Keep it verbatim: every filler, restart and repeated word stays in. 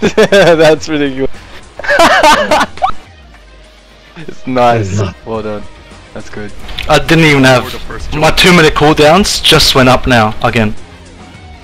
That's ridiculous. It's nice. Well done. That's good. I didn't even have my two minute cooldowns, just went up now again.